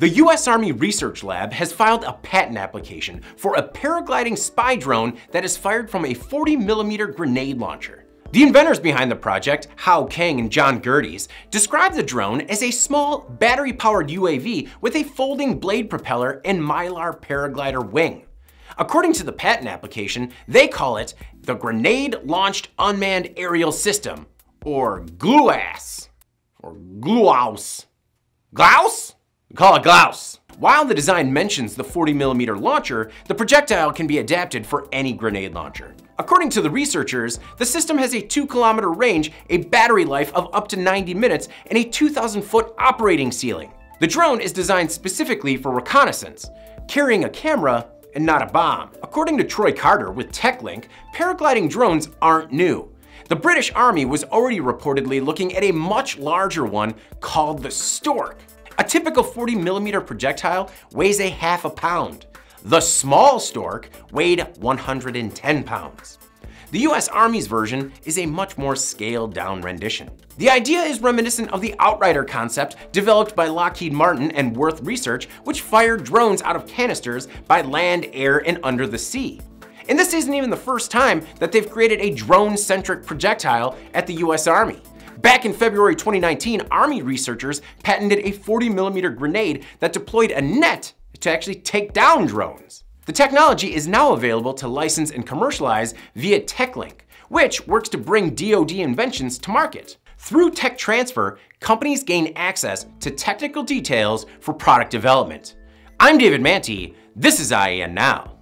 The U.S. Army Research Lab has filed a patent application for a paragliding spy drone that is fired from a 40mm grenade launcher. The inventors behind the project, Hao Kang and John Gerdes, describe the drone as a small, battery-powered UAV with a folding blade propeller and mylar paraglider wing. According to the patent application, they call it the Grenade Launched Unmanned Aerial System, or GLUAS, or GLUAS. GLUAS? We call it GLUAS. While the design mentions the 40mm launcher, the projectile can be adapted for any grenade launcher. According to the researchers, the system has a 2-kilometer range, a battery life of up to 90 minutes, and a 2,000-foot operating ceiling. The drone is designed specifically for reconnaissance, carrying a camera and not a bomb. According to Troy Carter with TechLink, paragliding drones aren't new. The British Army was already reportedly looking at a much larger one called the Stork. A typical 40mm projectile weighs 1/2 pound. The small Stork weighed 110 pounds. The US Army's version is a much more scaled-down rendition. The idea is reminiscent of the Outrider concept developed by Lockheed Martin and Wirth Research, which fired drones out of canisters by land, air, and under the sea. And this isn't even the first time that they've created a drone-centric projectile at the US Army. Back in February 2019, Army researchers patented a 40mm grenade that deployed a net to actually take down drones. The technology is now available to license and commercialize via TechLink, which works to bring DoD inventions to market. Through tech transfer, companies gain access to technical details for product development. I'm David Manty. This is IEN Now.